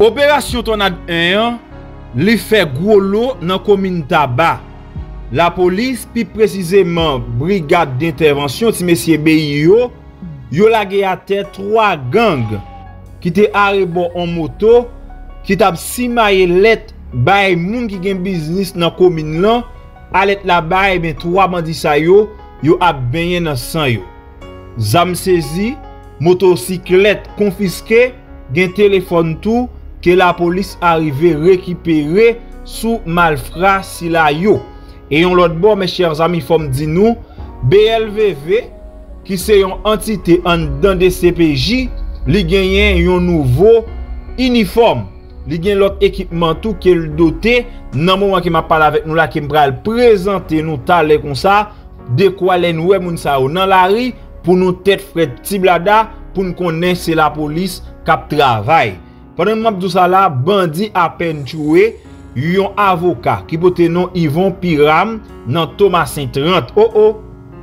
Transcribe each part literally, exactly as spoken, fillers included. Opération Tornade un, li fait gros lot dans la commune Tabac. La police, plus précisément, brigade d'intervention, si messieurs B I O, yo lage à terre trois gangs qui te arrêté en moto, qui t'a simaye let bay moun qui gen business dans la commune là, alet la bay ben trois bandits sa yo, yo a baigné dans sang yo. Zam saisi, motocyclette confisquée, gen téléphone tout que la police arrivé récupérer sous malfrat sila yo. Et on l'autre bord, mes chers amis, faut me dire nous, B L V V qui c'est une entité en dans des C P J, li gagne un nouveau uniforme, li gagne l'autre équipement tout qui est doté. Nan moment qui m'a parlé avec nous là qui m'pral présenter nous talé comme ça, de quoi les noué moun sa yo dans la rue pour nous tête frette tiblada pour nous connaître c'est la police cap travail. Pendant m'a tout ça là, bandit à peine tué, yon avocat qui pote non Yvon Piram nan Thomas Saint-trente. Oh oh,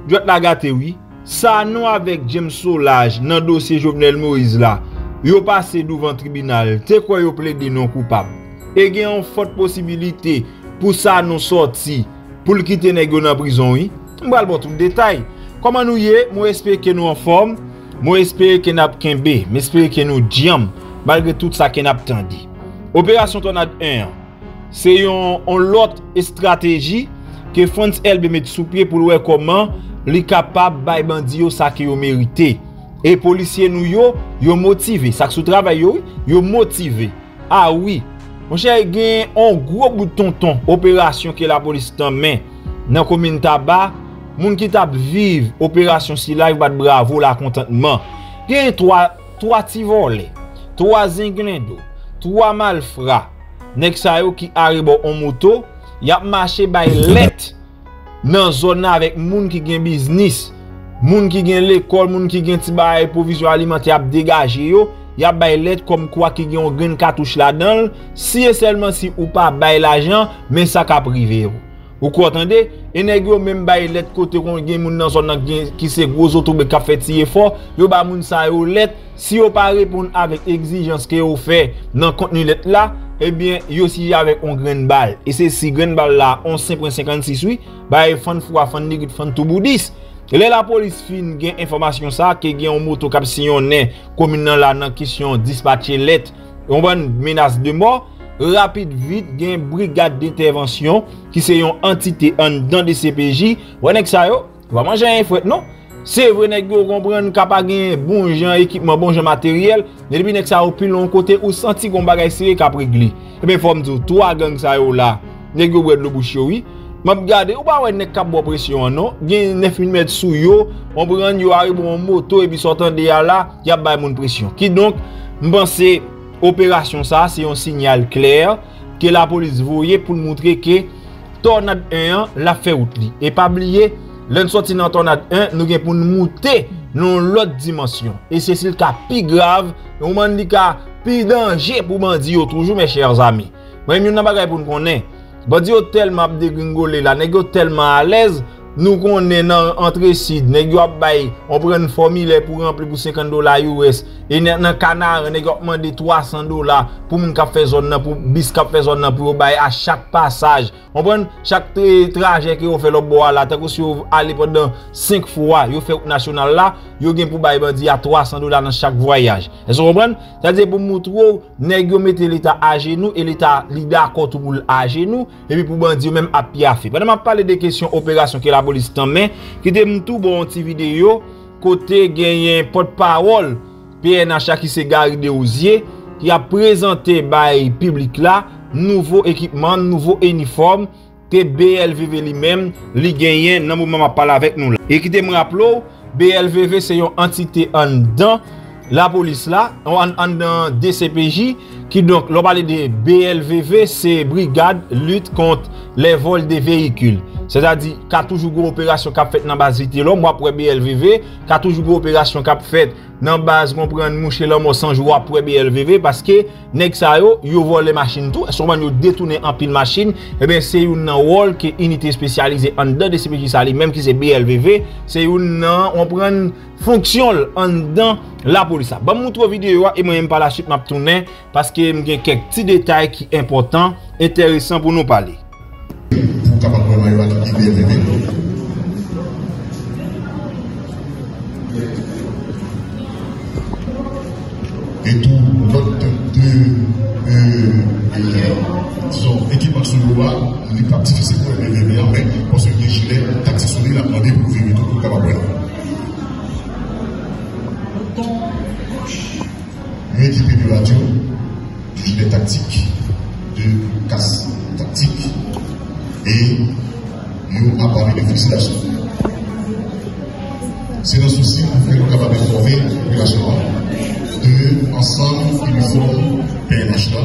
doit la gâté oui. Sanon avec James Solage dans le dossier Jovenel Moïse là, yo passé devant tribunal, te quoi yo plaidé non coupable. Et gen yon forte possibilité pour Sanon sorti, pour le quitter nègre dans prison oui. On va le bon tout détail. Comment nous y est, moi espère que nous en forme, moi espère que n'a kembe, mais espère que nous diam malgré tout ça que n'a attendu. Opération Tornade un, c'est une autre stratégie que France L B met sous pied pour voir comment li capable bay bandi yo sa ki yo mérité et policiers nou yo yo motivé ça sou travail yo yo motivé. Ah oui mon cher, gen un gros bout tonton opération que la police tan men dans commune Tabac, moun ki tap vive opération SILA bat bravo la contentement. Gen trois trois ti volé, trois zinglendo, trois malfrats nek sa yo ki arrive en moto, y a marché bay let dans zone avec moun qui gen business, moun qui gen l'école, moun qui gen ti baye provision alimentaire dégagé yo, y a baye let comme quoi qui gen un cartouche là-dedans, si et seulement si ou pas baye l'argent, mais ça ka privé yo. Ou ko entendez, et nèg yo même baye let côté kon gen moun dans zone qui c'est gros autobe ka fait ti effort, yo ba moun sa yo let, si yo pas répondre avec exigence que yo fait dans contenu let là, eh bien, yo si avec un grain balle. Et c'est si grain balle là, onze virgule cinquante-six oui, bah, fan fwa, fan nigit, fan tout boudis. Et là, la police fin gen information ça, que gen un moto kap sillonné, commune là, nan question dispatché let, on ban menace de mort. Rapide vite, gen brigade d'intervention, qui c'est une entité en dans des C P J. Wenek sa yo, va manger un fouet, non? C'est vrai, nèg yo comprendre kapab gen bon jan équipement, bon jan matériel, mais depuis nèg sa yo plus long côté ou senti gon bagay serré ka régler. Et ben faut me dire trois gang sa yo là, nèg yo bret le bouche oui. M'ap gade ou pa wè nèg ka bo pression non, gen neuf millimètres sou yo, on prend yo arrive en moto et puis sortant de là, y a bay moun pression. Qui donc m'pense opération ça, c'est un signal clair que la police voyait pour montrer que Tornade un la fait route li. Et pas oublier l'en sorti dans Tornade un, nous gen pour nous monter dans l'autre dimension. Et c'est le cas plus grave, on man li ka plus danger pour bandi yo toujours mes chers amis. Moi même nan bagay pour nous connaître. Bandi yo tellement dégringolé là, nèg yo tellement à l'aise, nous connaît dans entrecide, nèg yo bay, on prend une formulaire pour remplir pour cinquante dollars U S et dans canard nèg yo demande trois cents dollars pour moun ka fait zone nan, pour bis ka fait zone nan pour bay à chaque passage. On prend chaque trajet que yo fait l'autre bois là, tant que si yo aller pendant cinq fois, yo fait national là, yo gen pour bay bandi à trois cents dollars dans chaque voyage. Est-ce que vous comprenez? C'est-à-dire pour montrer nèg yo mettre l'état à genoux et l'état li d'accord tout pour à genoux et puis pour bandi même à piafé. Pendant m'a parler des questions opération que la police en main qui t'aime tout bon petit vidéo côté gagnant porte-parole P N H qui s'est garé de Osier qui a présenté bail public là nouveau équipement, nouveau uniforme que B L V V lui-même li gagnant nan moment m'a parler avec nous là. Et qui t'aime rappeler B L V V c'est une entité en dedans la police là en en D C P J qui donc l'on parle de B L V V c'est brigade lutte contre les vols des véhicules. C'est-à-dire qu'a toujours gros opération qu'a fait dans base vite l'homme moi après B L V V, qu'a toujours gros opération qu'a fait dans base comprendre moucher l'homme cent jours après B L V V parce que nèg sa yo yo volé machine tout, souvent yo détourner en pile machine et ben c'est une rôle que unité spécialisée en dedans de C P J ça lui même qui c'est B L V V, c'est une on prend fonction en dedans la police. Bon, je vous montre la vidéo et moi-même par la suite, je vais tourner parce que je vais quelques petits détails qui sont importants, intéressants pour nous parler. Et tout l'autre de l'équipement sur le loi, il n'est pas difficile pour les B L V V, mais parce que les gilets taxisonnés la demandé pour vivre tout le Cap-Haïtien. L'équipe de radio, du gilet tactique, de casse tactique, et nous appareil de fixation. C'est notre souci pour que nous sommes capables de former la de ensemble uniforme P N H là.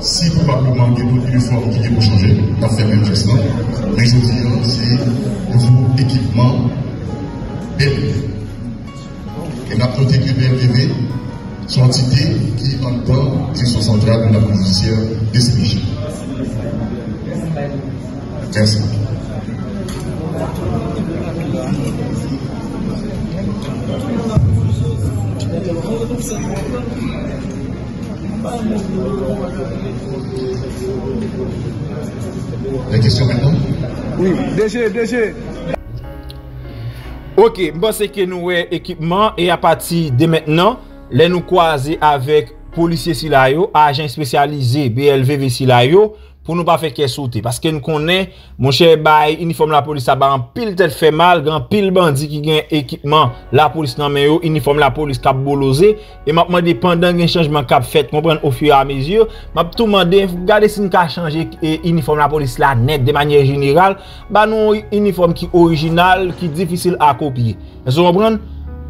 Si probablement il y a d'autres uniformes qui vont changer, on fait même geste là. Mais je vous dis, c'est nouveau équipement B L V V. Et on a noté que B L V V sont entités qui entendent qu'ils sont centrales de la policière D C P J. quinze La question maintenant? Oui, D G, D G. Ok, bon, c'est que nous avons équipement et à partir de maintenant, les nous croiser avec policiers SILA, agents spécialisés B L V V SILA pour nous pas faire qu'elle sauter parce que nous connaît mon cher bail uniforme la police ça ba en pile tête fait mal grand pile bandit qui gagne équipement la police nan men yo uniforme la police cap bolosé et m'a demandé pendant un changement cap fait comprendre au fur et à mesure m'a tout demandé regarder si nous ka changer uniforme la police là net de manière générale ba non uniforme qui original qui difficile à copier vous comprenez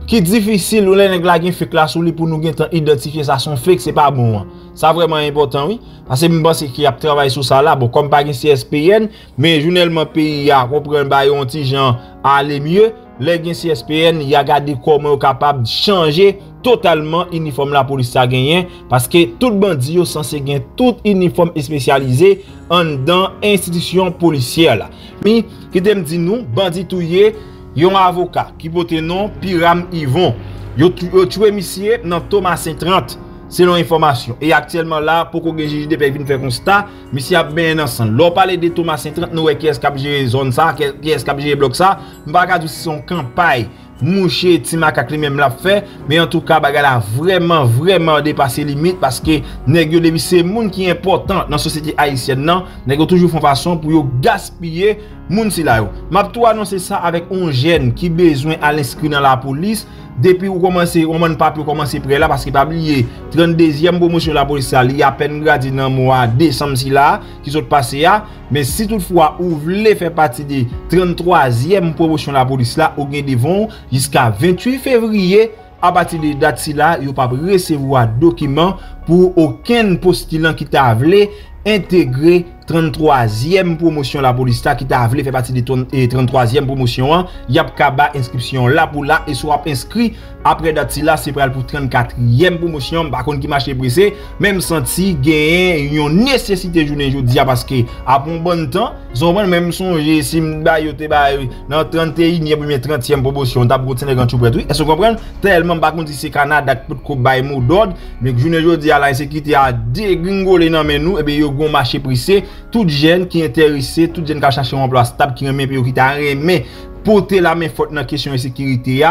qui difficile ou les nèg la gen fèk la sou li pour nous gen tan identifier ça son fèk c'est pas bon. Ça vraiment important oui parce que me pense qu'il y a travail sur ça là bon comme pas gen C S P N mais journellement pays a comprendre ba yon ti jan aller mieux les gen C S P N y a gardé comment capable changer totalement uniforme la police ça gagné parce que tout bandit yo censé gen tout uniforme spécialisé en dans institution policière là. Mais qui t'aime dit nous bandit touyer yon avocat qui porte nom Piram Yvon yo tué monsieur dans Thomas Saint-trente selon information et actuellement là pour qu'on juge de vient faire constat monsieur a bien ensemble l'on parle de Thomas Saint-trente nous qui est cap gérer zone ça qui est cap gérer bloc ça on pas dire si son campagne mouché Timakak lui même l'a fait mais en tout cas bagarre a vraiment vraiment dépassé limite parce que nèg yo depuis c'est monde qui est important dans société haïtienne non nèg yo toujours font façon pour yo gaspiller moun si la yo m'a tout annoncer ça avec un jeune qui besoin à l'inscrire dans la police depuis ou commencer on ne pas commencer près là parce qu'il pas oublier trente-deuxième promotion la police il y a peine gradi dans mois décembre si là qui sont passé là mais si toutefois ou voulez faire partie des trente-troisième promotion la police là ou gain devant jusqu'à vingt-huit février à partir de date si là il pas recevoir document pour aucun postulant qui t'a voulu intégrer trente-troisième promotion la police qui t'a voulu faire partie de trente-troisième promotion il y a kaba inscription là pour là et soit inscrit après date là c'est pour trente-quatrième promotion par contre qui marche pressé même senti gagner une nécessité journée jodi parce que après un bon temps son même songer si ba yo te ba dans trente et unième premier trentième promotion t'a continuer quand tu près oui est-ce que vous comprenez tellement par contre c'est Canada pour ko bail mot d'ordre mais journée jodi à la sécurité a dégringolé dans mais nous et bien yo gon marché pressé tout jeune qui est intéressé, tout jeune qui a cherché un emploi stable, qui remet priorité à remet, porter la main forte dans la question de sécurité,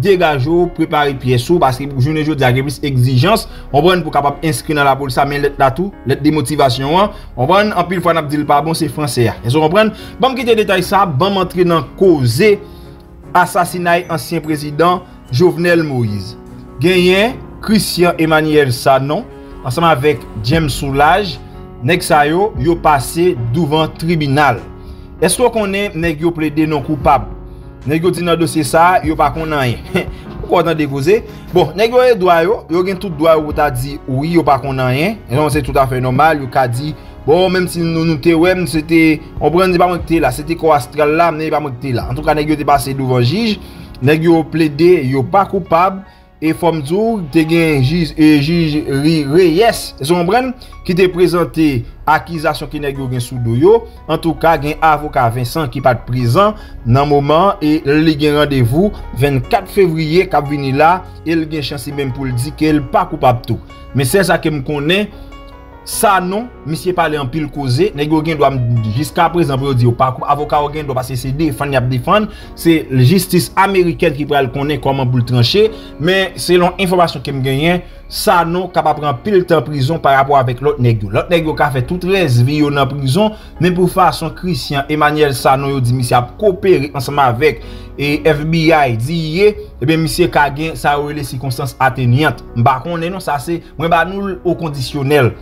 dégagez-vous, préparez pièce, parce que pour journée aujourd'hui, il y a plus d'exigence, on va pour capable inscrire dans la police, mais lettre là tout, lettre de motivation, on va en pile fois, on dit le pas bon, c'est français. Est-ce qu'on comprend? Bon, quitter détail ça, bon, entrer dans cause assassinat ancien président Jovenel Moïse. Gagné, Christian Emmanuel Sanon, ensemble avec James Solage. Nèg sa yo yo passé devant tribunal. Est-ce qu'on est nèg yo plaidé non coupable? Nèg yo dit dans dossier ça, yo pas connait rien. Pourquoi t'en déposer? Bon, nèg yo droit yo, yo gen tout droit ou t'a dit oui, yo pas connait rien. Non, c'est tout à fait normal, yo ka dit bon même si nous nous té ouais, c'était on prend pas monter là, c'était quoi astral là, mais pas monter là. En tout cas, nèg yo té passé devant juge, nèg yo plaidé, yo pas coupable et Fomdou, te gen juge juge Reyes Zombren qui te présenté accusation qui nèg yo gen sou do yo. En tout cas, gen avocat Vincent qui pas présent dans moment et li gen rendez-vous vingt-quatre février k'ap vini là et il gen chance même pour le dire qu'elle pas coupable tout. Mais c'est ça que me connaît ça non, monsieur parler en pile causé, nèg yo gen doit jusqu'à présent pour dire pas avocat gen doit passer c'est défendre y défendre, c'est la justice américaine qui pral connaît comment pour le trancher, mais selon information que me gagne, ça non capable prendre pile temps prison par rapport avec l'autre nèg yo. L'autre nèg yo ka fait toute rêve en prison, mais pour façon Christian Emmanuel Sanon yo dit monsieur a coopérer ensemble avec et F B I dit et bien monsieur ka gagne ça les circonstances atteignantes. M'pa connait non ça c'est moi ba nous au conditionnel.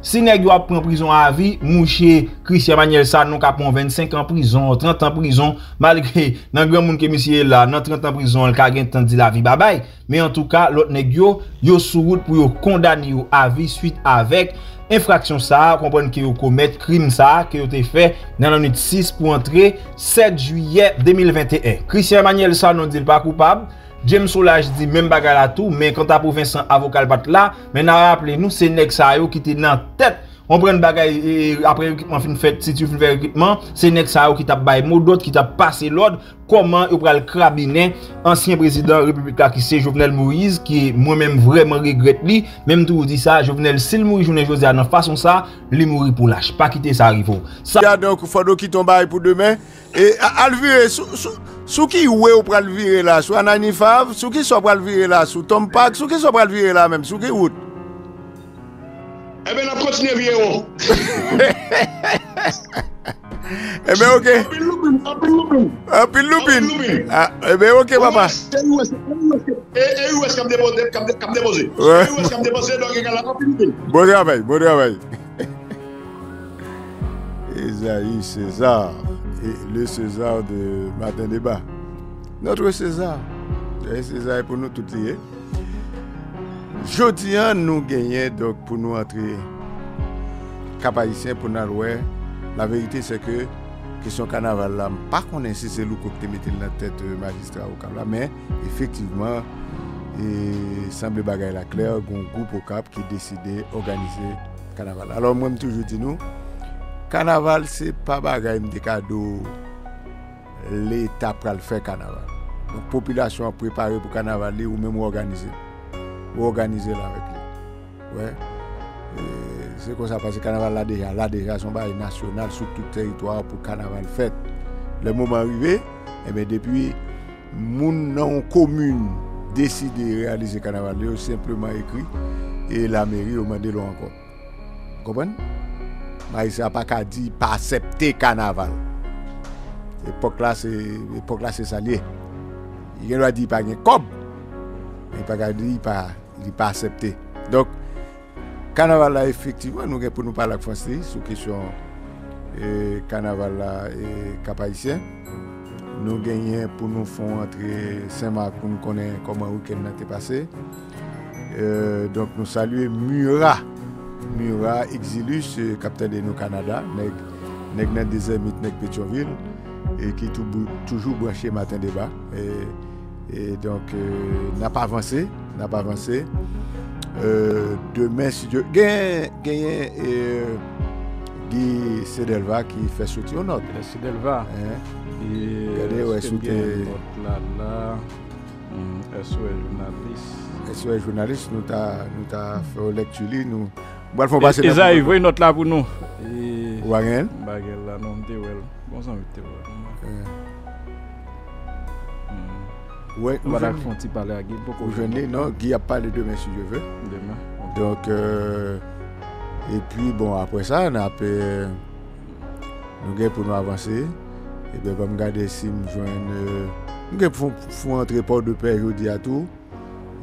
Si nèg yo a pris en prison à vie, mouché Christian Emmanuel Sanon ka prend vingt-cinq ans prison, trente ans prison, malgré nan grand monde que monsieur là, nan trente ans prison, il ka gen tan di la vie bye bye. Mais en tout cas, l'autre nèg yo yo sous route pour yo condamner yo à vie suite avec infraction ça, comprendre que yo commettre crime ça que yo te fait dans l'année six pour entrer sept juillet deux mille vingt et un. Christian Emmanuel Sanon dit pas coupable. James Solage dit même bagarre à tout, mais quand à Vincent avocat bat là, mais n'a rappelé nous c'est nèg sa yo qui était dans tête. On prend bagaille après équipement fin fait si tu fais équipement, c'est nèg sa yo qui t'a bail mot d'autre qui t'a passé l'ordre comment il pral crabinet ancien président républicain qui c'est Jovenel Moïse qui moi-même vraiment regrette lui, même tout dit ça Jovenel s'il mourit journée José en façon ça, lui mourir pour lâche, pas quitter ça arrive. Ça donc faut qui tombe pour demain et à le virer sous qui ouais ou pral virer là, sous Anani Fav, sous qui soit pral virer là, sous Tom Park, sous qui soit pral virer là même, sous qui route. Eh bien, on continue à vivre. Eh bien, ok. Un peu de loupine. Eh bien, ok, papa. Et où est-ce qu'on dépose? Et où est-ce qu'on dépose? Donc, il y a la loupine. Bon travail, bon travail. Esaïe César, le César de Matin Débat. Notre César. César est pour nous tous. Jodi an nous gagnons donc pour nous entrer Cap-Haïtien pour nous aller. La vérité c'est que question carnaval là, pas qu'on insiste c'est loup que mettait la tête magistrat au Cap là, mais effectivement et semble bagaille la claire gon groupe au Cap qui décidait organiser carnaval. Alors moi me toujours dis nous carnaval c'est pas bagaille des cadeaux l'état pral faire carnaval. Donc population préparée pour carnaval ou même organiser. Organiser là avec lui. Ouais. C'est comme ça parce que le carnaval là déjà, là déjà, son bail national sur tout le territoire pour le carnaval fête. Le moment arrivé, et bien depuis, mon commune décide de réaliser le carnaval, ils ont simplement écrit et la mairie a demandé l'eau encore. Vous comprenez? Mais ça n'a pas qu'à dire pas accepter le carnaval. L'époque là, c'est salier. Il ne doit dire pas qu'il y a un cob. Il n'a pas dit, il n'a pas accepté. Donc, carnaval là, effectivement, nous pour nous parler avec Français sur la question du carnaval là et Cap-Haïtien. Nous gagnons pour nous faire entrer Saint-Marc pour nous connaître comment le week-end a été passé. Euh, donc, nous saluons Murat, Murat Exilus, capitaine de nos Canada, nèg nan désert nèg Pétionville, et qui est toujours branché Matin Débat. Et, Et donc, euh, n'a pas avancé, n'a pas avancé. Euh, demain, si Dieu... Gagne, gagne, euh, Guy Sedelva qui fait sauter au nord. Guy Sedelva. Regardez, ouais, sauter... S O S journaliste. S O S journaliste, nous t'a fait lecture, nous... Bon, il faut passer... Ils arrivent, voyez notre là pour nous. Ou à rien? Bagel là, non, de well. Bon sang, de well. Ouais, on va parler à Guy. Aujourd'hui, non, Guy a parlé demain si je veux. Demain. Donc, euh, et puis bon, après ça, on a peu, nous avons pour nous avancer. Et bien, on va regarder si nous joignons. Nous avons fait entrer Port-de-Paix jeudi à tout.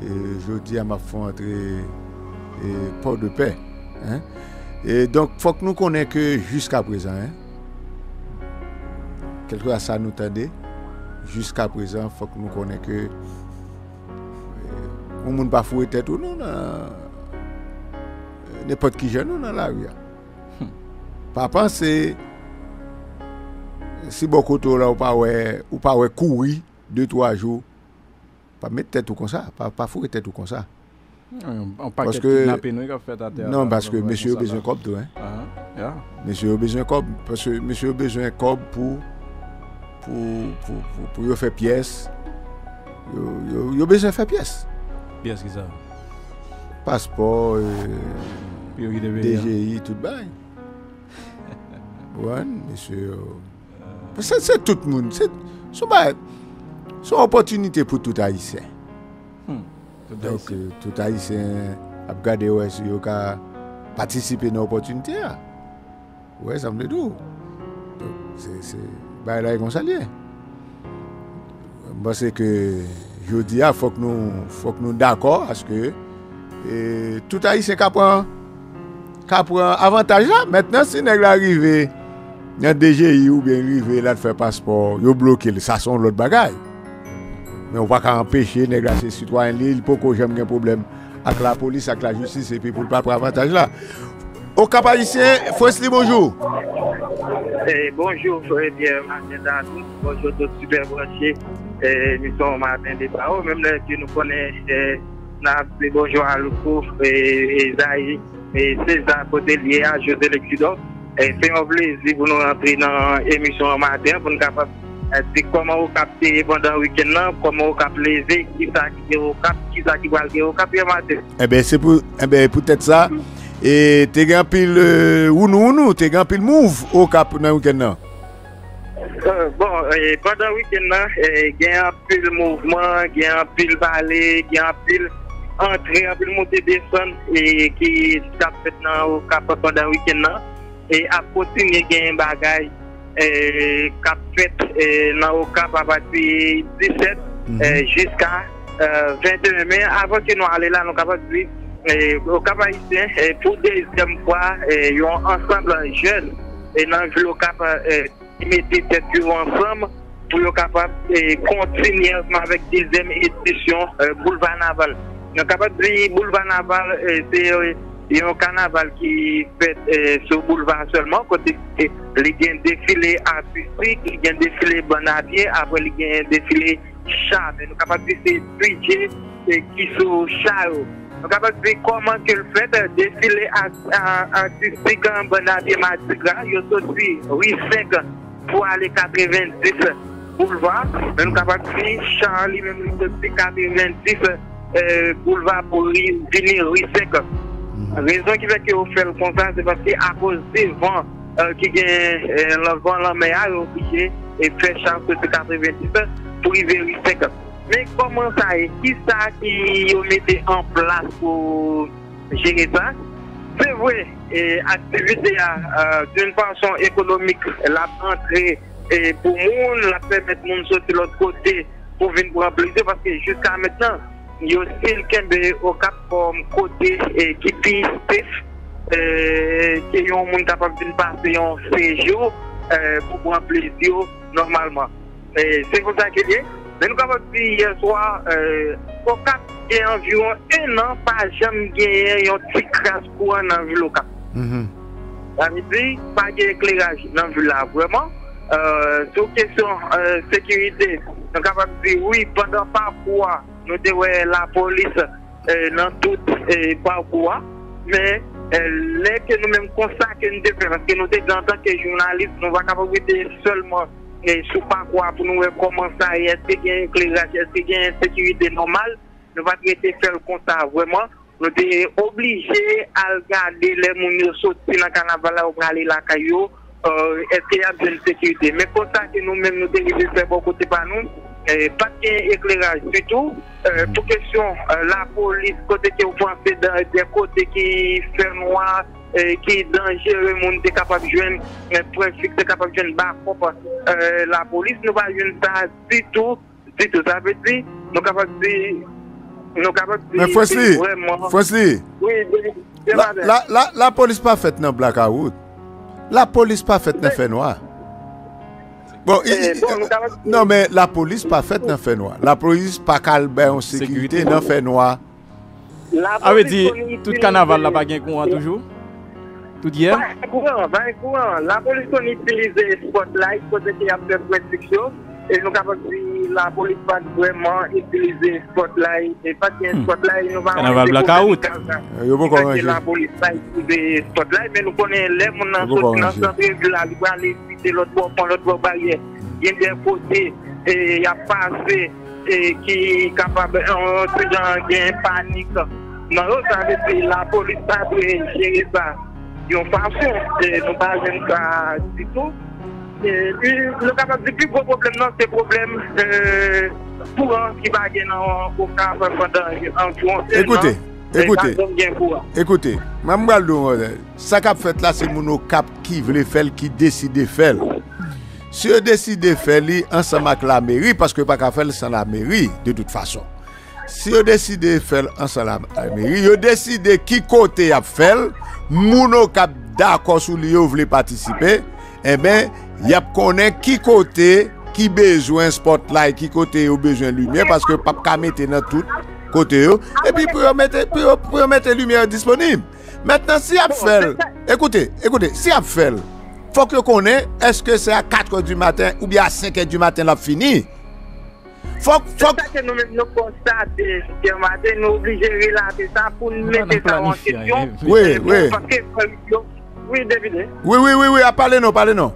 Et jeudi, on m'a fait entrer Port-de-Paix. Hein? Et donc, il faut que nous connaissions que jusqu'à présent, hein? Quelque chose à nous tendait. Jusqu'à présent, il faut que nous connaissions que on ne peut pas fouiller tête ou non, n'importe qui jeune dans la rue. Pas penser si beaucoup de là ou pas courir deux trois jours Pas mettre tête tout comme ça, pas, pas fourrer tête tout comme ça. On parle de kidnapper, nous, qu'on fait à terre. Non, parce que monsieur a besoin de cob, tout. Monsieur a besoin de cob, parce que monsieur a besoin de cob pour pour faire pièce. Il a besoin de faire pièce. Pièce qui ça? Passeport, D G I, tout le monde. Oui, monsieur. C'est tout le monde. C'est une opportunité pour tout Haïtien. Donc, tout Haïtien a regardé où est-ce qu'il a participé à une opportunité. Oui, ça me dit. Donc, c'est. Bah, là, il est conseillé. Parce que je dis, il faut que nous soyons d'accord parce que et, tout Haïtien qui prend avantage là. Maintenant, si nous arrivons dans le D G I ou bien arrivé là de faire passeport, ils bloquent, ça sont l'autre bagaille. Mais on ne va pas empêcher les citoyens, il ne faut pas que j'aime un problème avec la police, avec la justice, et puis pour ne pas prendre avantage là. Au Cap-Haïtien, Foslim, bonjour. Et bonjour, bien, Matin à tous. Bonjour, d'autres super branchés. Nous sommes Matin Débat. Même les qui nous connaissent, bonjour à Loukouf, et Zaï, et César, Potelier, à José Lecudon. Et c'est un plaisir pour nous rentrer dans l'émission Matin pour nous capables. Comment vous captez pendant le week-end, comment vous captez les qui est au cap, qui ça qui va aller au cap, eh bien, c'est pour, eh bien, peut-être ça. Et t'es grand pile, euh, ou nous, nous, t'es grand pile move au cap dans le week-end. Euh, bon, eh, pendant le week-end, il y a un pile mouvement, il y a un pile balai, il y a un pile entrée, un pile montée des sons, et qui tape maintenant au cap pendant le week-end. Et à côté, il y a un bagage. Et cap fait dans le cap à partir du dix-sept jusqu'à vingt et un mai. Avant que nous allions là, nous sommes capables au cap haïtien pour deuxième fois, ils ont ensemble jeunes et dans le cap qui mettent tête ensemble pour être capable de continuer avec deuxième édition boulevard naval. Nous sommes capables de boulevard naval, c'est il y a un carnaval qui fait euh, sur le boulevard seulement, côté il y a un défilé artistique, il y a un défilé bonadier, après il y a un défilé char. Nous sommes capables de faire budget qui sont char. Nous sommes capables de faire comment il fait un défilé artistique en bonadier matigra. Il y a aussi huit cinq pour aller quatre-vingt-dix boulevard. Nous sommes capables de faire char, même quatre-vingt-dix euh, boulevard pour venir huit cinq. La raison qui fait que vous faites le constat, c'est parce qu'à cause des vents euh, qui viennent, euh, le vent, la mer, vous obligé et faire chance de quatre-vingt-dix pour y vérifier cinq ans. Mais comment ça est? Qui ça qui ont mis en place pour gérer ça? C'est vrai, l'activité euh, d'une façon économique, la rentrée et pour nous, la permettre de nous sortir de l'autre côté pour venir pour plaisir parce que jusqu'à maintenant, il y a aussi au cap comme côté qui pisse, qui est capable de passer un séjour pour prendre plaisir normalement. C'est comme ça qu'il est. Mais nous avons dit hier soir, au cap, il y a environ un an, pas jamais gagné un petit crasse pour un envie au cap. Ça veut dire, pas d'éclairage dans le là, vraiment. Sur question sécurité, nous sommes capables de dire oui, pendant parfois. Nous devons la police euh, dans tout euh, parcours, mais euh, les que nous-mêmes constatons que nous devons, parce que nous devons, en tant que journalistes, nous sommes capables de seulement euh, sous parcours pour nous comment ça est, est-ce qu'il y a un éclairage, est-ce qu'il y a une sécurité normale, nous devons traiter faire le constat vraiment, nous devons obligés à regarder les mounions sortis dans le carnaval ou aller la caillou, est-ce qu'il y a une sécurité, mais pour ça que nous-mêmes nous devons faire beaucoup de par nous. Eh, pas d'éclairage du tout. Euh, pour question, euh, la police, côté qui vous pensez, des côtés qui fait noir, eh, qui est dangereux, monde est capable de jouer, un préfixe est capable de jouer, bah, euh, la police ne va pas jouer ça du tout, du tout. Ça veut dire, nous sommes capables de. Mais Fosli, Fosli, oui, la, la, la, la police pas faite dans blackout. La police pas faite dans fait noir. Bon, il, eh, bon il, non, mais la police pas faite dans fait noir. La police pas calbée en sécurité dans fait noir. Ah, veut dire, tout carnaval là pas gain courant toujours? Tout hier? Pas courant, pas courant. La police on utilise spotlight, côté qui a fait protection, et nous avons la police pas vraiment utiliser spotlight et pas qu'un spotlight nous va on va blackout la police pas utiliser spotlight mais nous connaissons les gens dans centre ville là ils vont aller visiter l'autre bord prendre l'autre barrière il y a des côtés et il y a passé et qui capable entrer dans une panique dans l'autre pays la police pas gérer ça ils ont façon et nous pas même ça du tout. Et puis, le capable de plus gros problème, non, c'est le problème euh, pour un qui va gagner au cap pendant environ. Écoutez, écoutez, écoutez, Mme Galdon, ça qu'a fait là, c'est mon cap qui veut faire, qui décide de faire. Si on décide de faire, ensemble avec la mairie, parce que pas qu'à faire sans la mairie, de toute façon. Si on décide de faire ensemble avec la mairie, on décide de qui côté à faire, mon cap d'accord sur lui, on veut participer, eh bien, il y a qui côté qui besoin spotlight, qui côté a besoin lumière, parce que pas qu'à mettre dans tout côté. Et puis pour mettre pour mettre lumière disponible. Maintenant si a fait, écoutez, écoutez, si a fait, faut que connaît est-ce que c'est à quatre heures du matin ou bien à cinq heures du matin l'a fini. Faut faut que nous nous constater que matin nous obligé relater ça pour mettre ça en question. Oui, oui. Oui, David. Oui, oui, oui, oui, à parler non, parler non.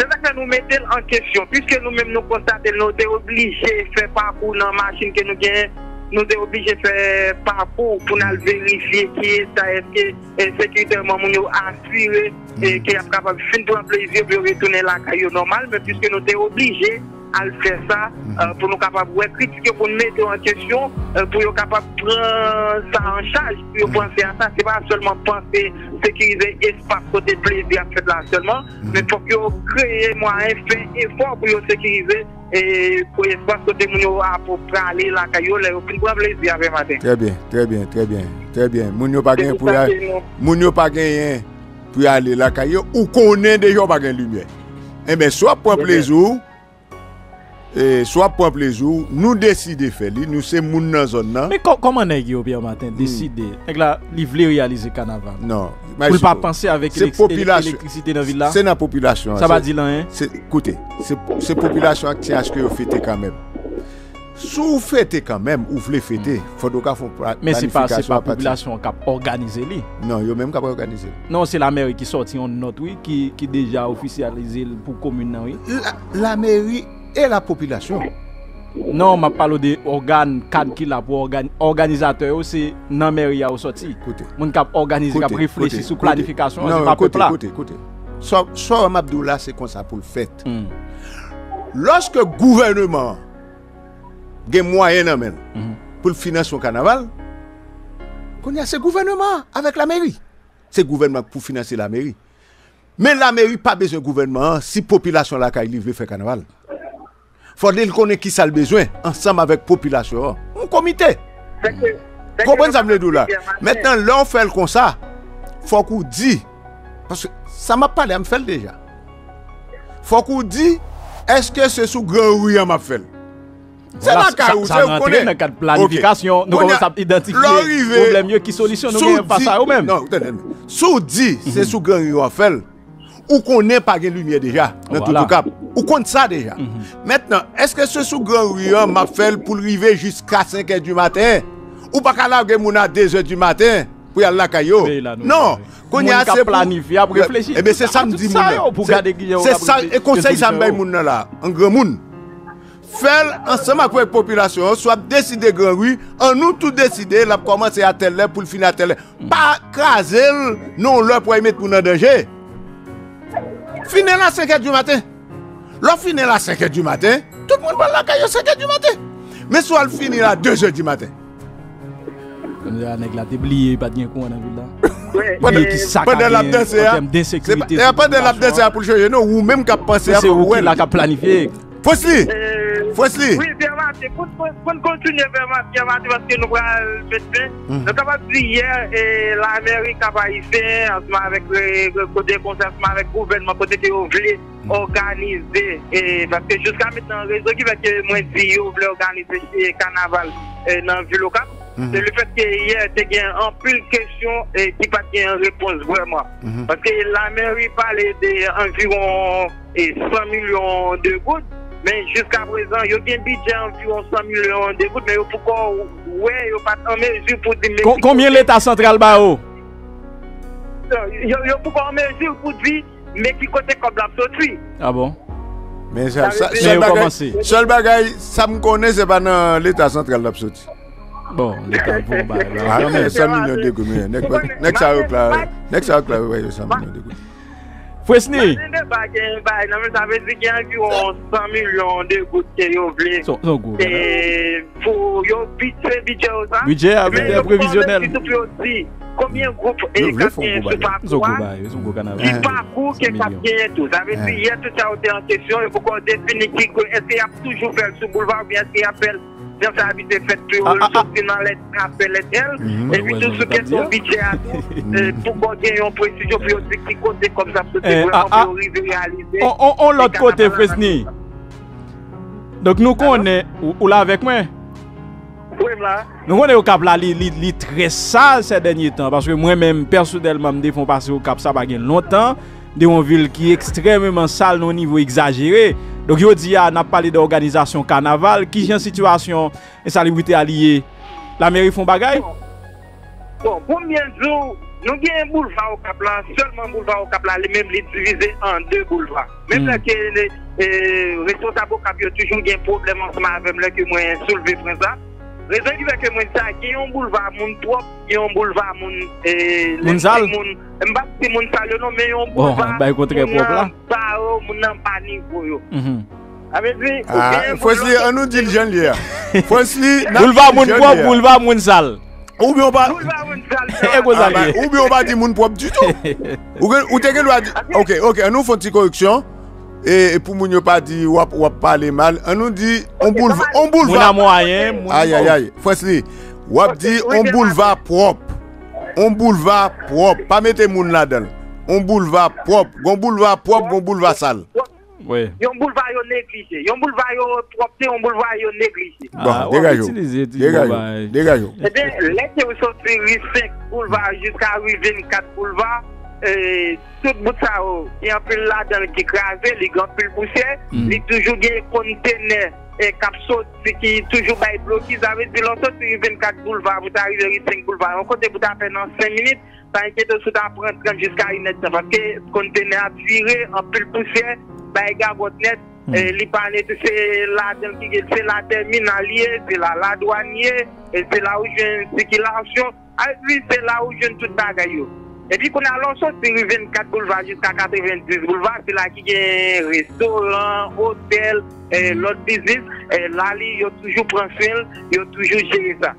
C'est ça que nous mettons en question, puisque nous-mêmes nous constatons nous sommes obligés de faire parcours dans la machine que nous avons, nous sommes obligés de faire parcours pour nous vérifier qui est ça, est-ce que sécuritairement nous assuré et qu'il est capable de finir un plaisir de retourner la caillou normale, mais puisque nous sommes obligés à faire ça pour nous capables de critiquer, pour nous mettre en question, pour nous capables de prendre ça en charge, pour nous penser à ça, c'est pas seulement penser sécuriser l'espace côté plaisir à faire là seulement, mais pour que vous créez moyen fait effort pour sécuriser et pour l'espace côté nous pour aller la caillole et plus grand plaisir avec matin. Très bien, très bien, très bien, très bien. Mounio pas gagné pour Mounio pas gagné pour aller la caillole ou qu'on ait déjà pas gagné lumière. Eh bien soit pour plaisir. Et soit pour plaisir, nous décidons de faire, nous sommes moun dans la zone. Mais comment est-ce que Pierre Martin décide de réaliser le carnaval? Non. Pour ne pas penser avec l'électricité dans la ville. C'est la population. Ça va dire là, hein? Écoutez, c'est la population qui tient à ce que vous fêtez quand même. Si vous fêtez quand même, vous voulez fêter, il faut donc faire planification. Mais ce n'est pas la population qui a organisé. Non, il y a même qui a organisé. Non, c'est la mairie qui sortit en note, oui, qui a déjà officialisé pour la commune. La mairie. Et la population. Non, je parle des organes, cadres qui là pour organ, organisateurs aussi, non mais il y a sorti. Écoutez, mon cap organisé, cap réfléchi sur planification, c'est pas peuple là. Écoutez, écoutez. Soit soit Abdoula c'est comme ça pour le fait. Mm. Lorsque le gouvernement gagne moyen en même mm. pour financer son carnaval, qu'on y a ce gouvernement avec la mairie. C'est gouvernement pour financer la mairie. Mais la mairie pas besoin de gouvernement si population la caille veut faire carnaval. Faut qu'il connaisse qui ça le besoin, ensemble avec la population. Un comité. Vous comprenez ça, là. Maintenant, là, on fait comme ça. Faut qu'on dise. Parce que ça m'a parlé, on fait déjà. Faut qu'on dise, est-ce que c'est sous grand oui, on m'a fait? C'est la carotte, on connaît. Dans cadre planification, nous commençons à identifier les problèmes qui solutionnent, nous ne pas ça nous-mêmes. Non, tenez. Sous dit, c'est sous grand oui, on fait. Ou qu'on n'ait pas de lumière déjà, dans tout le cap. Ou compte ça déjà. Mm-hmm. Maintenant, est-ce que ce sous grand riant m'a fait pour arriver jusqu'à cinq heures du matin? Ou pas qu'à la gueule à deux heures du matin pour aller à la caillou? Non, qu'on y a assez planifié pour réfléchir. Eh bien, c'est samedi. C'est ça, et conseil ça m'a dit là, en grand monde. Faire ensemble avec la population, soit décider grand oui, en nous tout décider, là, commencer à tel pour le finir à tel. Pas craser, non, leur pour y mettre en danger. Finir à cinq heures du matin. L'on finit à cinq heures du matin, tout le monde va la caille à cinq heures du matin. Mais soit elle finit à deux heures du matin. On a oublié, pas de bien coin dans la ville. Pendant la danse, il n'y a pas de la danse pour le changer, non, ou même qu'à penser à ce qu'on a planifié. Fosli, Fosli. Oui, bien, pour continuer vraiment, bien, parce que nous allons le faire. Nous avons dit hier, l'Amérique a failli faire, avec le côté consentement, avec le gouvernement, côté qui est ouvert. Organisé et parce que jusqu'à maintenant le réseau qui va que moi si vous voulez organiser le carnaval dans la ville locale c'est le fait que hier il y a un pile de questions et qui pas de réponse vraiment mm-hmm. parce que la mairie parlait d'environ cent millions de gouttes Mais jusqu'à présent, il y a un budget environ cent millions de gouttes, mais pourquoi ouais, il n'y a pas en mesure pour dire... Combien l'État central bat haut? Il n'y a pas en mesure pour dire, mais qui côté comme la sauterie. Ah bon? Mais ça, ça, seul bagaille, seul bagaille, ça me connaît, c'est pas dans l'État central la sauterie. Bon, l'État bon, bah... Ah mais cent millions de gouttes, mais... N'est-ce ça au clair, n'est-ce ça au clair, ouais, cent millions de gouttes. Fouesni. Ça veut dire qu'il y a environ cent millions de gouttes qui ont voulu. Son goût. Et pour le budget, ça. Budget avec prévisionnel. Combien de groupes et capitaines se parcourent? Son goût, son goût. Qui parcourt, qui capitaine tout. Ça veut dire qu'il y a tout ça en question. Il faut qu'on définisse est-ce qu'il y a toujours fait sur le boulevard ou bien est-ce qu'il y a fait. Donc ça a été fait sur le continent, l'appel et elle. Et puis tout ce qui est son budget à tout, pour qu'on ait une précision, puis aussi qui compte comme ça, parce que vraiment, il faut réaliser. On l'autre côté, Fresni. Donc nous connaissons, ou là avec moi? Oui, là. Nous connaissons au Cap là, il est très sale ces derniers temps, parce que moi-même, personnellement, je fais passer au Cap, ça pas longtemps. De une ville qui est extrêmement sale au niveau exagéré. Donc, je dis, on a parlé d'organisation carnaval, qui est en situation insalubrité alliée. La mairie font bagaille? Bon, combien de jours, nous avons un boulevard au Cap-là, seulement un boulevard au Cap-là, les mêmes les divisés en deux boulevards. Même là, les responsables au Cap, il y a toujours un problème avec les que moi soulevé pour ça. Raison qui veut que moi ça, il y a un boulevard, mon propre, il y a un boulevard, mon. Mon sale? Je ne sais pas si mon sale, non, mais il y a un boulevard. Bon, écoute, très propre là. Fosli, on nous dit le jeune lié. Fosli, boulevard moun propre, boulevard moun sale. Ou bien on va. Ou bien on va dire moun propre du tout. Ou t'es que nous. Ok, ok, on nous fait une petite correction. Et pour moun pas dit ou pas parler mal, on nous dit on boulevard. On boulevard. Aïe aïe aïe. Fosli, ou dit on boulevard propre. On boulevard propre. Pas mettre moun là-dedans. On boulevard propre, on boulevard propre, on boulevard sale. Oui. On boulevard négligé, on boulevard propre, on boulevard négligé. Bon, dégagez. Dégagez. Dégagez. Eh bien, laissez-vous sortir cinq boulevards jusqu'à vingt-quatre boulevards. Et tout le monde ça, il y a un peu là-dedans qui est écrasé, les grands pulls poussières, il y a toujours des conteneurs et capsotes qui sont toujours bloqués. Vous avez dit longtemps sur vingt-quatre boulevards, vous arrivez à cinq boulevards. On compte vous taper dans cinq minutes. Pas inquiété, sous ta prendre jusqu'à une nette, parce que conteneur tiré en pile poussière, bah il garde votre net, les panneaux c'est la c'est la terminalier, c'est la la douanier, c'est là où j'ai une circulation, c'est là où j'ai tout bagaille. Et puis qu'on a lancé sur vingt-quatre boulevards jusqu'à quatre-vingt-dix boulevards, c'est là qu'il y a un restaurant, hôtel, l'autre business, là il y a toujours pris fil, il y a toujours géré ça.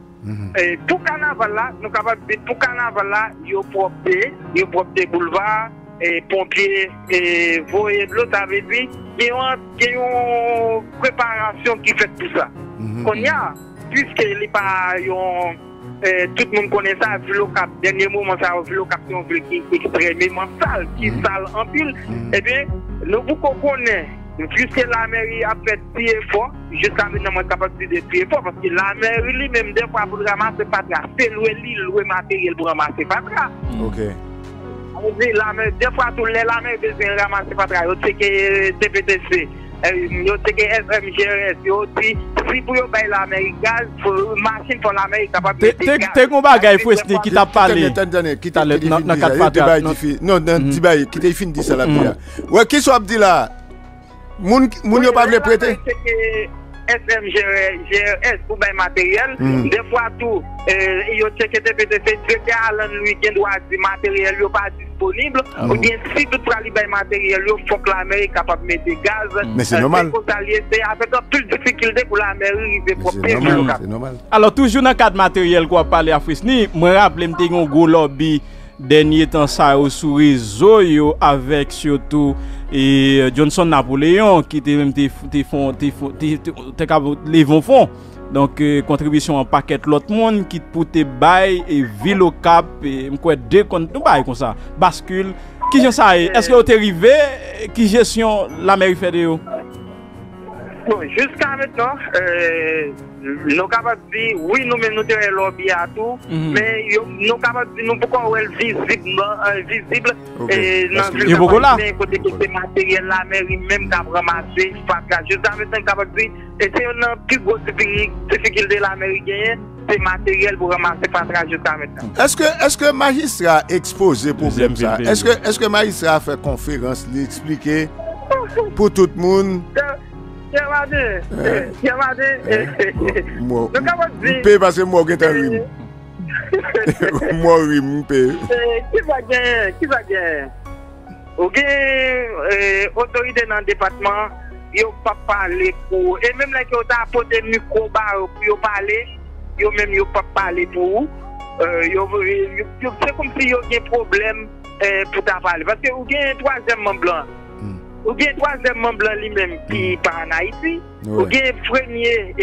Tout carnaval là, nous capables de tout carnaval là, ils ont propre, ils ont propre des boulevards, et pompiers, et voyez l'autre avec lui, qui ont une préparation qui fait tout ça. Qu'on y a, puisque les pas, tout le monde connaît ça, vu le Cap, dernier moment ça, vu le Cap, c'est un ville qui est extrêmement sale, qui est sale en pile, eh bien, nous vous connaissons. Puisque la mairie a fait plus effort, jusqu'à maintenant, on est capable de faire plus effort, parce que la mairie lui-même, des fois, pour ramasser patras, c'est louer l'île, louer matériel pour ramasser patras. Ok. On dit, des fois, tout le la mairie besoin de ramasser patras. Il y a des T P T C, il y a des F M G R S, il y a des. Si vous avez la mairie gaz, machine pour la mairie capable de faire. T'es qu'on bagaille, Fouesni, qui t'a parlé. Qui t'a parlé dans quatre patras. Non, non, Tibaï, qui t'a fini de dire ça là. Ouais, qui soit dit là? Moun yo pas vle prêter S M G R S pour ben matériel. Des fois tout, yo checké T P T C, checké Alan lui qui doit dire matériel yo pas disponible. Ou bien si tout prali ben matériel yo, faut que la mairie capable mettre gaz. Mais c'est normal. C'est avec plus de difficulté pour la mairie river pour payer. C'est normal. Alors toujours dans cadre matériel qu'on parler à Frisni, moi rappelé me t'ai un gros lobby dernier temps ça au réseau yo avec surtout et Johnson Napoléon qui était même des fonds les vont fonds donc euh, contribution en paquet l'autre monde qui pour te bail et ville au Cap et quoi deux comptes bail comme ça bascule qui j'en sais est-ce que vous êtes arrivé qui gestion la mairie fait de yo. Bon, jusqu'à maintenant, euh, nous sommes capables de dire, oui, nous-mêmes, nous tenons lobby à tout, mais nous sommes capables de dire, nous, pourquoi on est visible, et nous sommes capables de dire, matériel, la mairie, même d'avoir ramassé, je suis capable de dire, et c'est une plus grosse difficulté de l'américain, c'est matériel pour ramasser patrage jusqu'à maintenant. Est-ce que, est-ce que magistrat expose le problème ça? Est-ce que, est-ce que magistrat fait conférence, l'expliquer pour tout le monde? Pierre Martin, Pierre Martin, moi, je paye parce que moi, je suis un rime. Moi, je paye. Qui va gagner? Qui va gagner? Ok, autorité dans le département, ils ne peuvent pas parler pour. Et même là, ils ont apporté le micro pour parler, ils ne peuvent pas parler pour. C'est comme si ils avaient un problème pour parler. Parce que vous avez un troisième membre blanc. Ou bien troisième membre blanc lui-même qui part en Haïti, ou bien premier,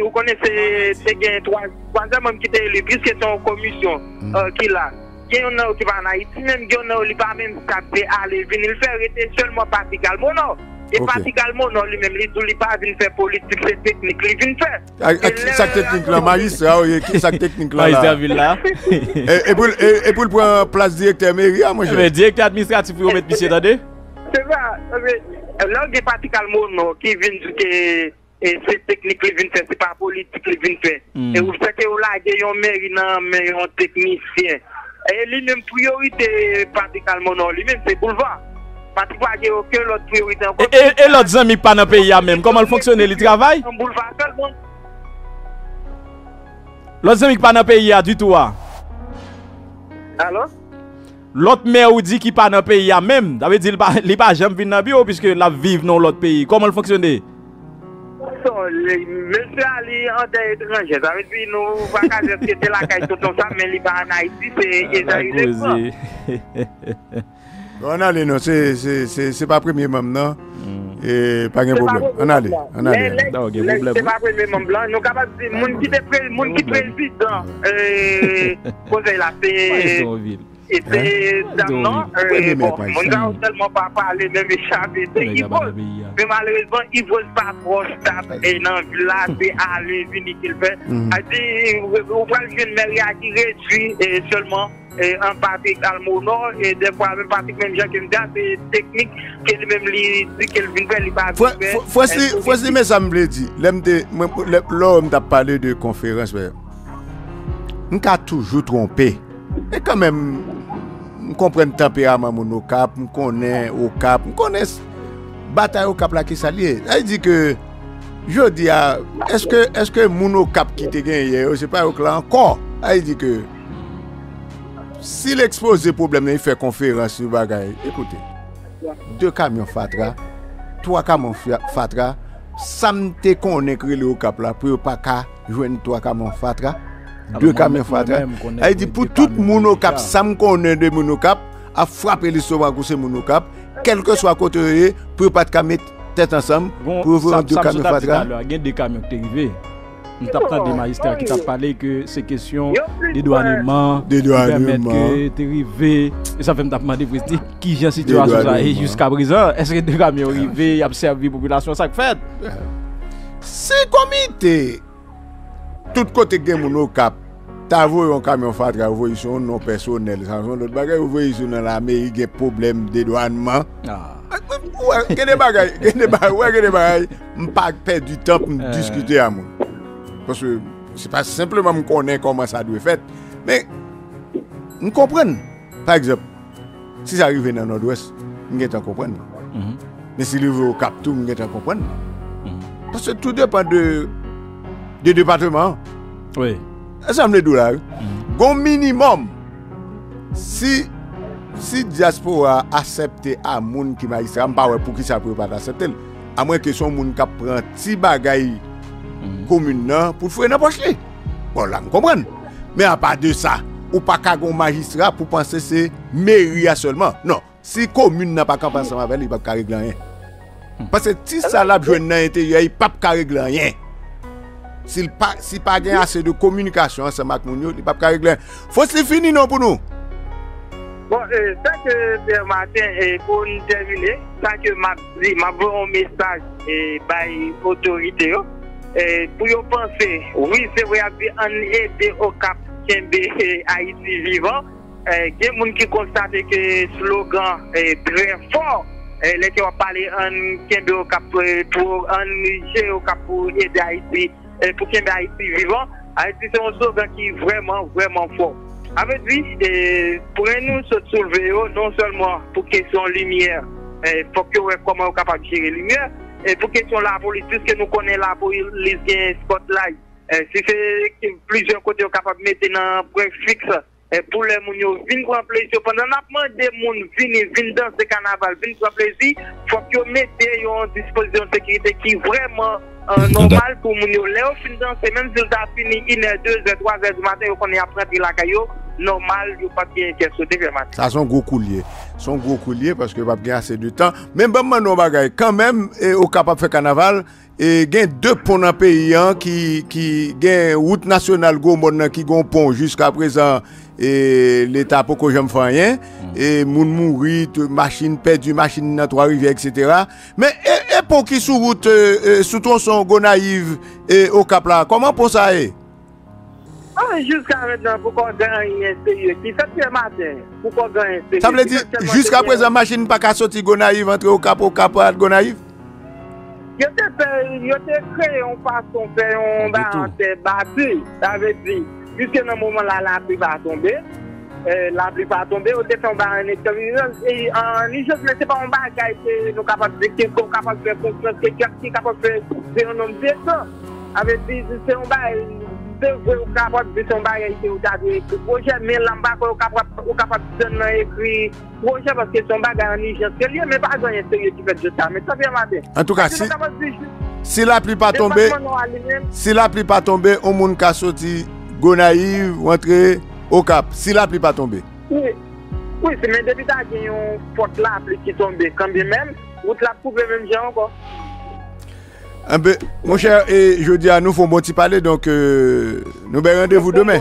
vous connaissez troisième membre qui était élu, puisque c'est une commission qui l'a. Il y en a qui va en Haïti, même il y en a qui va même s'appeler à aller venir le faire, était seulement Parti Calmono. Et Parti Calmono lui-même, il ne va pas venir faire politique, c'est technique, il vient faire. Sa technique là, magistrat, sa technique là. Et pour le prendre place directeur mairie, moi je vais. Directeur administratif, vous remettez monsieur Dadé? C'est ça, là où Parti Calmono qui vient que c'est technique qui vient faire, c'est pas politique qui vient faire. Et vous savez que là, il y a un maire, mais un technicien. Et lui-même, priorité Parti Calmono, lui-même, c'est boulevard. Parti Calmono, il n'y a aucune autre priorité encore. Et l'autre ami pas dans le pays même, comment fonctionne le travail? L'autre ami pas dans le pays du tout. Alors? L'autre maire ou dit qu'il part dans le pays même, ça veut dire qu'il n'est pas jamais venu dans le bureau puisque la vie dans l'autre pays. Comment le fonctionner? Monsieur Ali en terre étrangère, ça veut dire nous vacances qui étaient la caille tout ça, mais il n'est pas en Haïti, c'est exagéré. On allait non, c'est pas premier membre non, et pas de problème. On allait, on allait. C'est pas premier membre blanc, nous capables de dire monde qui est président, posez la paix. Et c'est non, on n'a tellement pas parlé de Méchavé, c'est Yvon. Mais malheureusement, Yvon n'est pas proche stable et non, là, c'est à l'unique qu'il fait. On voit le jeune maire qui réduit seulement en partie Calmono et des fois, même partie même gens qui me disent, c'est technique qu'elle même lui dit qu'elle vient faire les bâtiments. Foslim, mais ça me l'a dit. L'homme t'a parlé de conférence, on t'a toujours trompé. Mais quand même, on comprend le tempérament au Cap, on connaît au Cap, on connaît la bataille au Cap qui s'allie. Elle dit que, je dis, est-ce que, est-ce que mon Cap qui te gagné, c'est pas au clan encore? Elle dit que, s'il expose des problèmes, il fait conférence sur bagaille. Écoutez, deux camions Fatra, trois camions Fatra, ça me te connaît au Cap là, pour pas qu'à joindre trois camions Fatra. Deux camions Fatra. Il dit pour tout monocap, ça me connaît de monocap, à frapper les sauvages ou ces monocap, quel que soit côté, pour pas de mettre tête ensemble, pour voir deux camions Fatra. Il y a des camions qui sont arrivés. Nous avons des magistrats qui ont parlé que ces questions d'édouanement, de permettre que tu arrives. Et ça fait me demander qui j'ai situation ça. Et jusqu'à présent, est-ce que deux camions arrivés, ils ont servi la population, ça fait? C'est comité. Tout côté de mon cap, t'as vu un camion Fatra, vous voyez son non personnel, l'autre bagaille, vous voyez son dans l'armée, il y a des problèmes de douanement. Ouais, que des bagailles, que des bagailles, ouais, que des bagailles, je ne peux pas perdre du temps pour discuter à moi. Parce que c'est pas simplement me connaître comment ça doit être fait, mais nous comprenons. Par exemple, si ça arrive dans le nord-ouest, nous ne comprenons pas. Mais si vous au cap, tout, nous ne comprenons pas. Parce que tout dépend de. Des départements. Oui. Assemblée dollars. Au minimum, si si diaspora accepte à moun qui magistrat, pas pour qui ça peut pas accepter. À moins que son moun qui prend petit bagaille commune pour faire n'importe quoi. Bon là, on comprend. Mais à part de ça, ou pas qu'à un magistrat pour penser c'est mairie seulement. Non, si commune n'a pas qu'à penser avec elle, il pas qu'à régler rien. Parce que si ça l'a besoin dans l'intérieur, il pas qu'à régler rien. S'il n'y a pas assez de communication, ça marque mon il n'y a pas de régler. Faut que c'est fini non pour nous. Bon, euh, tant que Pierre Martin, eh, pour nous terminer, tant que je m'envoie un message et eh, par l'autorité, Et pour y penser, oui, c'est vrai, on aide au Cap Haïti vivant. Il y a des gens qui constatent que le slogan est très fort. Les gens qui parlent au Cap pour aider Haïti, pour aider Haïti vivant. Haïti, c'est un slogan qui est vraiment, vraiment fort. Avec lui, pour nous se soulever, non seulement pour question lumière, pour que nous soyons capables de capable gérer lumière, et pour question la police, puisque nous connaissons la police, les spotlight, si c'est plusieurs côtés capables de mettre dans un point fixe, pour les gens qui prendre plaisir, pendant qu'on demande des gens qui viennent dans ce carnaval, viennent prendre plaisir, il faut que nous mettions en disposition de sécurité qui est vraiment normale pour les gens. Les gens dansent, même si on fini une heure, deux heures, trois heures du matin, on est après la caillou. Normal, il n'y a pas de sauter vers le matin. Ça, c'est un gros coulier. C'est un gros coulier parce qu'il n'y a pas assez de temps. Même quand même, au Cap fait carnaval, il y a deux ponts dans le pays qui ont une route nationale qui ont un pont jusqu'à présent. L'État pour que j'aime faire rien. Et moun mouri, machine perdue, machine dans Trois-Rivières, et cetera. Mais et pour qui sous route, sous tronçon Gonaïve et au Cap là, comment pour ça est? Ah, jusqu'à maintenant, pourquoi gagner un sérieux? Qui fait le matin? Pourquoi gagner un sérieux? Ça veut dire, jusqu'à présent, la machine n'a pas sorti Gonaïve, entre au Cap, au Cap, à Gonaïve? Je t'ai créé, on passe, on fait, on s'est battu. Ça veut dire, jusqu'à ce moment-là, la pluie va tomber. La pluie va tomber, on défend un exterminal. Et en Nigeria, ce n'est pas un bagage qui est capable de faire confiance, qui est capable de faire un homme de sang. Ça veut dire, c'est un bagage. Vous capable de son bagage qui vous a écrit projet, mais l'embarque vous capable de écrire projet parce que son bagage en urgence, c'est lié, mais pas dans les sérieux qui fait de ça. Mais ça vient matin. En tout cas, si, si la pluie pas tombée, si la pluie pas tombée, on moun ka sorti Gonaïve ou entrer au Cap. Si la pluie pas tombée. Oui, oui, c'est mes députés qui ont porté la pluie qui tombe. Quand bien même, vous la pouvez même bien encore. Un peu, mon cher, et je dis à nous, faut bon petit parler, donc euh, nous ben rendez-vous demain.